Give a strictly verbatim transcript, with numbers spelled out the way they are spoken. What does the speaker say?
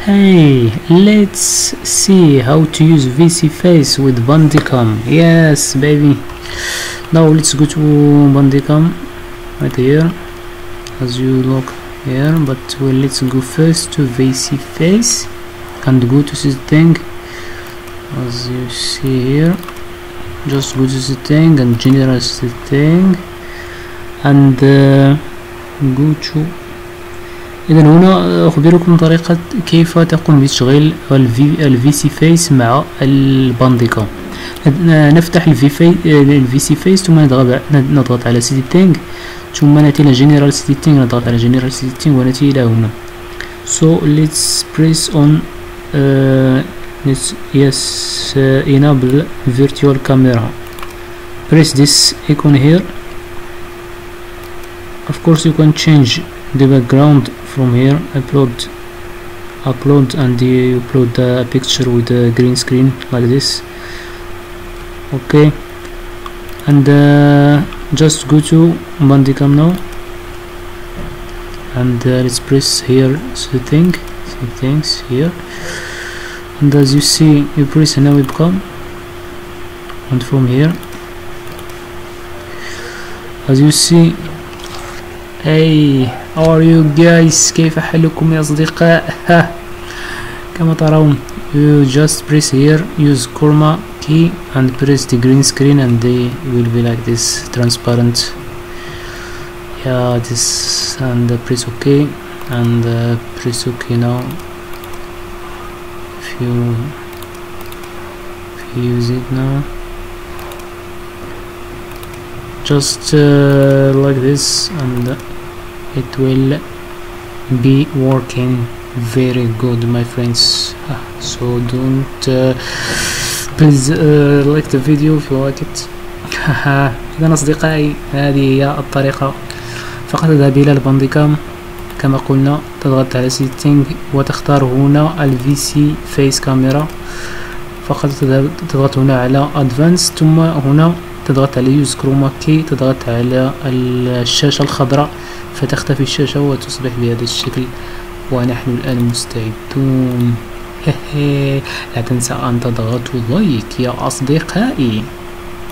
Hey, let's see how to use VSeeFace with Bandicam. Yes, baby. Now let's go to Bandicam right here, as you look here. But well, let's go first to VSeeFace and go to this thing, as you see here. Just go to the thing and generate the thing and uh, go to. إذا هنا أخبركم طريقة كيف تقوم بتشغيل VSeeFace مع البانديكام. نفتح VSeeFace ثم نضغط على سيتينغ، ثم نأتي إلى جنرال سيتينغ، نضغط على جنرال سيتينغ ونأتي إلى هنا. So let's press on uh, let's yes uh, enable virtual camera. Press this icon here. Of course you can change the background from here. Upload, upload, and you upload a picture with a green screen like this. Okay, and uh, just go to Bandicam now, and uh, let's press here setting, settings here, and as you see, you press now webcam, and from here, as you see. Hey, how are you guys? كيف حالكم يا أصدقاء؟ كما ترون you just press here, use chroma key and press the green screen and they will be like this transparent. Yeah, this and press OK and uh, press OK now. If you, if you use it now. Just uh, like this and it will be working very good, my friends. So don't uh, please uh, like the video if you like it. إذا أصدقائي هذه هي الطريقة، فقط تذهب إلى البانديكام كما قلنا، تضغط على سيتينغ وتختار هنا VSeeFace كاميرا، فقط تضغط هنا على Advanced ثم هنا تضغط على يوز كروما كي، تضغط على الشاشة الخضراء فتختفي الشاشة وتصبح بهذا الشكل، ونحن الآن مستعدون. لا تنسى أن تضغطوا لايك يا أصدقائي.